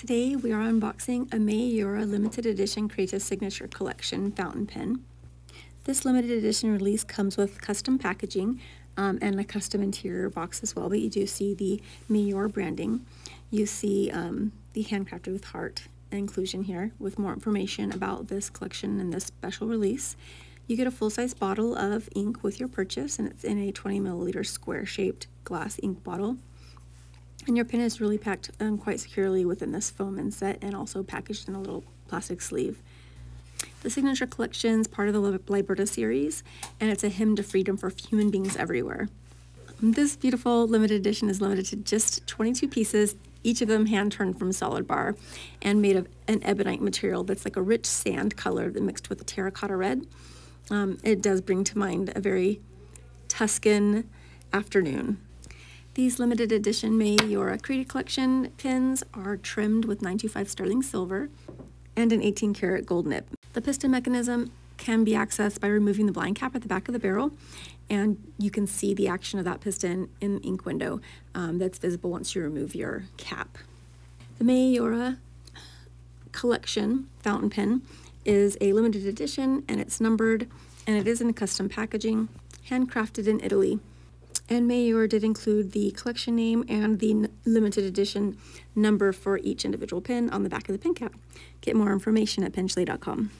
Today we are unboxing a Maiora limited edition Creta Signature Collection fountain pen. This limited edition release comes with custom packaging and a custom interior box as well, but you do see the Maiora branding. You see the handcrafted with heart inclusion here with more information about this collection and this special release. You get a full-size bottle of ink with your purchase, and it's in a 20 milliliter square-shaped glass ink bottle. And your pen is really packed quite securely within this foam inset and also packaged in a little plastic sleeve. The Signature Collection is part of the Liberta series, and it's a hymn to freedom for human beings everywhere. This beautiful limited edition is limited to just 22 pieces, each of them hand-turned from solid bar and made of an ebonite material that's like a rich sand color that mixed with a terracotta red. It does bring to mind a very Tuscan afternoon. These limited edition Maiora Creta Collection pins are trimmed with 925 sterling silver and an 18 karat gold nib. The piston mechanism can be accessed by removing the blind cap at the back of the barrel, and you can see the action of that piston in the ink window that's visible once you remove your cap. The Maiora Collection fountain pen is a limited edition, and it's numbered, and it is in custom packaging, handcrafted in Italy. And Maiora did include the collection name and the limited edition number for each individual pin on the back of the pin cap. Get more information at pinchley.com.